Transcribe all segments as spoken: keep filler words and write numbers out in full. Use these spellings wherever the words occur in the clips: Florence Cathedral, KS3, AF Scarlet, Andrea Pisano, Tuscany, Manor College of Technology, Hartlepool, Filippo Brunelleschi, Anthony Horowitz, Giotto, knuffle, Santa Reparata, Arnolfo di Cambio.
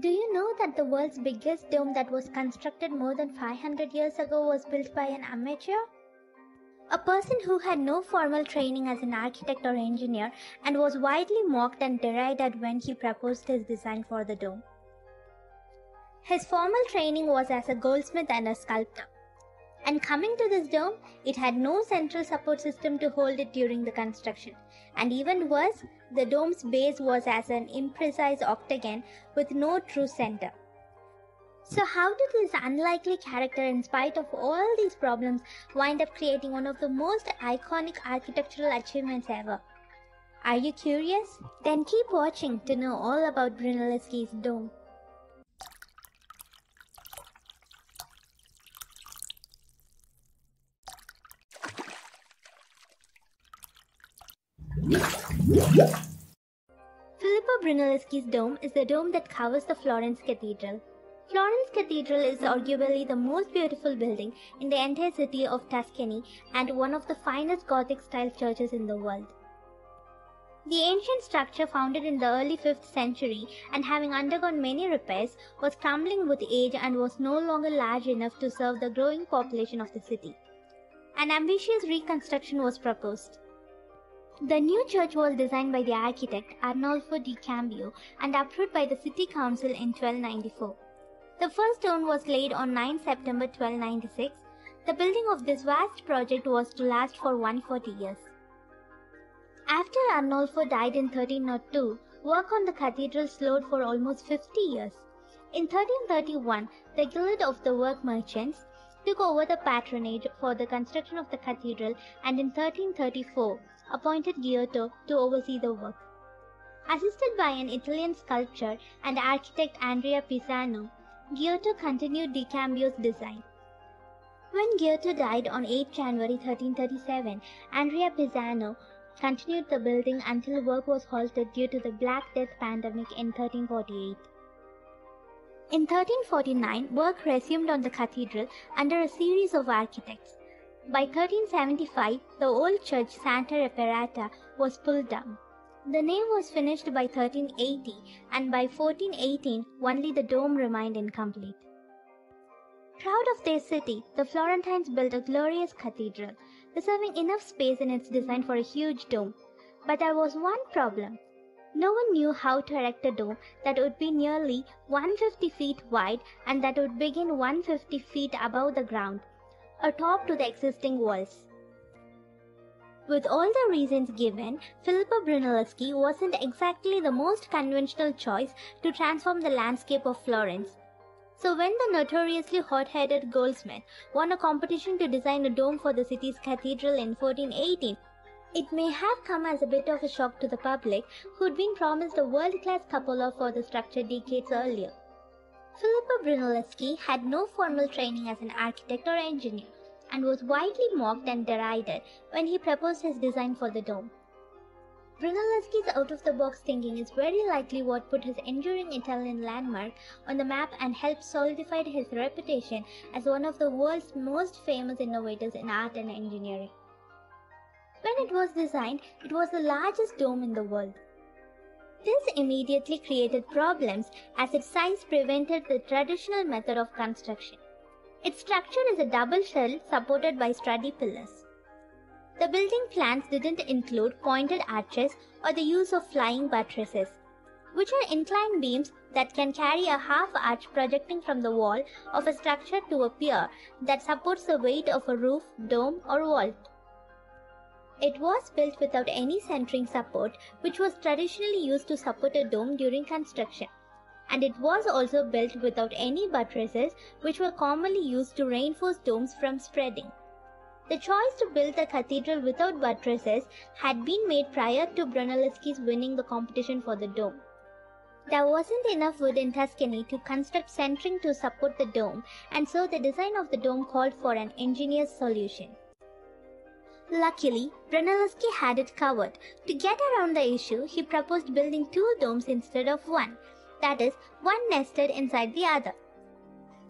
Do you know that the world's biggest dome that was constructed more than five hundred years ago was built by an amateur? A person who had no formal training as an architect or engineer and was widely mocked and derided when he proposed his design for the dome. His formal training was as a goldsmith and a sculptor. And coming to this dome, it had no central support system to hold it during the construction. And even worse, the dome's base was as an imprecise octagon with no true center. So how did this unlikely character, in spite of all these problems, wind up creating one of the most iconic architectural achievements ever? Are you curious? Then keep watching to know all about Brunelleschi's dome. Filippo Brunelleschi's dome is the dome that covers the Florence Cathedral. Florence Cathedral is arguably the most beautiful building in the entire city of Tuscany and one of the finest Gothic-style churches in the world. The ancient structure, founded in the early fifth century and having undergone many repairs, was crumbling with age and was no longer large enough to serve the growing population of the city. An ambitious reconstruction was proposed. The new church was designed by the architect Arnolfo di Cambio and approved by the city council in twelve ninety-four. The first stone was laid on the ninth of September twelve ninety-six. The building of this vast project was to last for one hundred forty years. After Arnolfo died in thirteen oh two, work on the cathedral slowed for almost fifty years. In thirteen thirty-one, the Guild of the Work Merchants took over the patronage for the construction of the cathedral, and in thirteen thirty-four, appointed Giotto to oversee the work. Assisted by an Italian sculptor and architect Andrea Pisano, Giotto continued Di Cambio's design. When Giotto died on the eighth of January thirteen thirty-seven, Andrea Pisano continued the building until work was halted due to the Black Death pandemic in thirteen forty-eight. In thirteen forty-nine, work resumed on the cathedral under a series of architects. By thirteen seventy-five, the old church Santa Reparata was pulled down. The nave was finished by thirteen eighty, and by fourteen eighteen, only the dome remained incomplete. Proud of their city, the Florentines built a glorious cathedral, reserving enough space in its design for a huge dome. But there was one problem. No one knew how to erect a dome that would be nearly one hundred fifty feet wide and that would begin one hundred fifty feet above the ground, atop to the existing walls. With all the reasons given, Filippo Brunelleschi wasn't exactly the most conventional choice to transform the landscape of Florence. So when the notoriously hot-headed goldsmith won a competition to design a dome for the city's cathedral in fourteen eighteen, it may have come as a bit of a shock to the public, who'd been promised a world-class cupola for the structure decades earlier. Filippo Brunelleschi had no formal training as an architect or engineer and was widely mocked and derided when he proposed his design for the dome. Brunelleschi's out-of-the-box thinking is very likely what put his enduring Italian landmark on the map and helped solidify his reputation as one of the world's most famous innovators in art and engineering. When it was designed, it was the largest dome in the world. This immediately created problems, as its size prevented the traditional method of construction. Its structure is a double shell supported by sturdy pillars. The building plans didn't include pointed arches or the use of flying buttresses, which are inclined beams that can carry a half arch projecting from the wall of a structure to a pier that supports the weight of a roof, dome, or vault. It was built without any centering support, which was traditionally used to support a dome during construction, and it was also built without any buttresses, which were commonly used to reinforce domes from spreading. The choice to build the cathedral without buttresses had been made prior to Brunelleschi's winning the competition for the dome. There wasn't enough wood in Tuscany to construct centering to support the dome, and so the design of the dome called for an engineer's solution. Luckily, Brunelleschi had it covered. To get around the issue, he proposed building two domes instead of one, that is, one nested inside the other.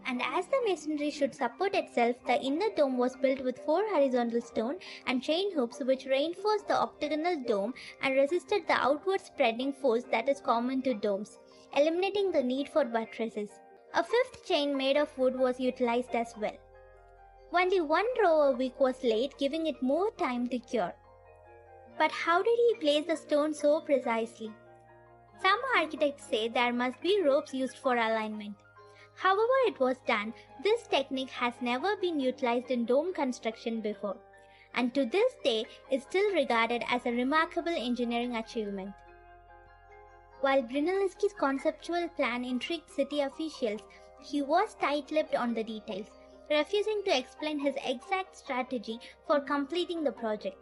And as the masonry should support itself, the inner dome was built with four horizontal stone and chain hoops, which reinforced the octagonal dome and resisted the outward spreading force that is common to domes, eliminating the need for buttresses. A fifth chain made of wood was utilized as well. Only one row a week was laid, giving it more time to cure. But how did he place the stone so precisely? Some architects say there must be ropes used for alignment. However it was done, this technique has never been utilized in dome construction before, and to this day is still regarded as a remarkable engineering achievement. While Brunelleschi's conceptual plan intrigued city officials, he was tight-lipped on the details, refusing to explain his exact strategy for completing the project.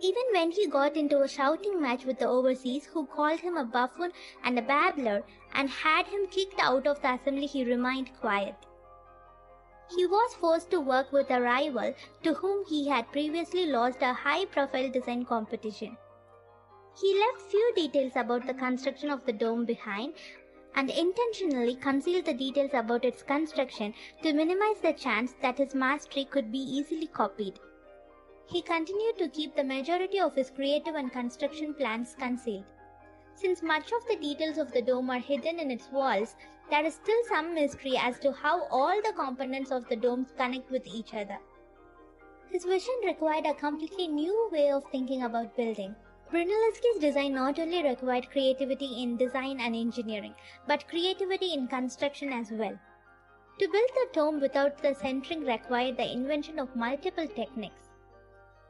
Even when he got into a shouting match with the overseas, who called him a buffoon and a babbler and had him kicked out of the assembly, he remained quiet. He was forced to work with a rival to whom he had previously lost a high-profile design competition. He left few details about the construction of the dome behind and intentionally concealed the details about its construction to minimize the chance that his mastery could be easily copied. He continued to keep the majority of his creative and construction plans concealed. Since much of the details of the dome are hidden in its walls, there is still some mystery as to how all the components of the dome connect with each other. His vision required a completely new way of thinking about building. Brunelleschi's design not only required creativity in design and engineering, but creativity in construction as well. To build the dome without the centering required the invention of multiple techniques.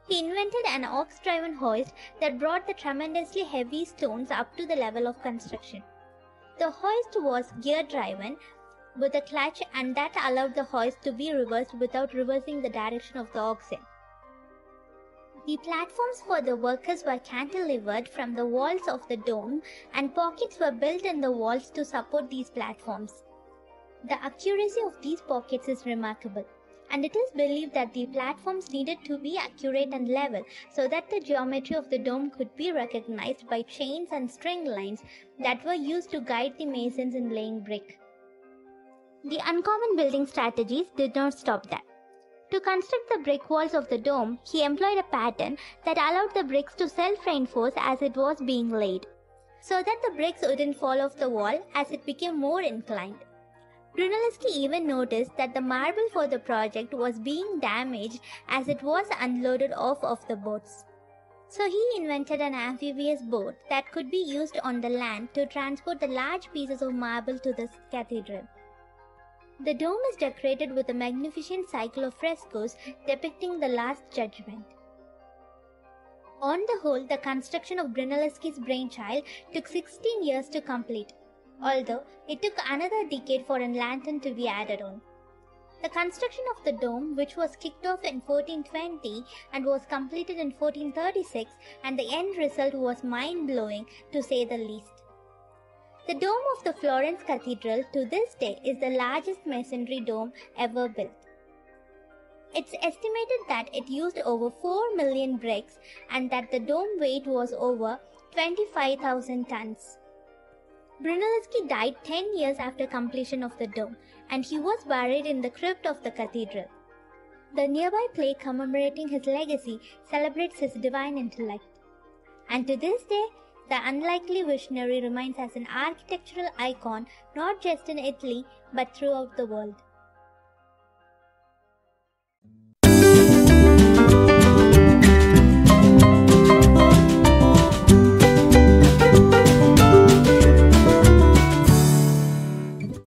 He invented an ox-driven hoist that brought the tremendously heavy stones up to the level of construction. The hoist was gear-driven with a clutch, and that allowed the hoist to be reversed without reversing the direction of the oxen. The platforms for the workers were cantilevered from the walls of the dome, and pockets were built in the walls to support these platforms. The accuracy of these pockets is remarkable, and it is believed that the platforms needed to be accurate and level so that the geometry of the dome could be recognized by chains and string lines that were used to guide the masons in laying brick. The uncommon building strategies did not stop there. To construct the brick walls of the dome, he employed a pattern that allowed the bricks to self-reinforce as it was being laid, so that the bricks wouldn't fall off the wall as it became more inclined. Brunelleschi even noticed that the marble for the project was being damaged as it was unloaded off of the boats. So he invented an amphibious boat that could be used on the land to transport the large pieces of marble to the cathedral. The dome is decorated with a magnificent cycle of frescoes depicting the Last Judgment. On the whole, the construction of Brunelleschi's brainchild took sixteen years to complete, although it took another decade for a lantern to be added on. The construction of the dome, which was kicked off in fourteen twenty and was completed in fourteen thirty-six, and the end result was mind-blowing to say the least. The dome of the Florence Cathedral to this day is the largest masonry dome ever built. It's estimated that it used over four million bricks and that the dome weight was over twenty-five thousand tons. Brunelleschi died ten years after completion of the dome, and he was buried in the crypt of the cathedral. The nearby plaque commemorating his legacy celebrates his divine intellect. And to this day, the unlikely visionary remains as an architectural icon not just in Italy but throughout the world.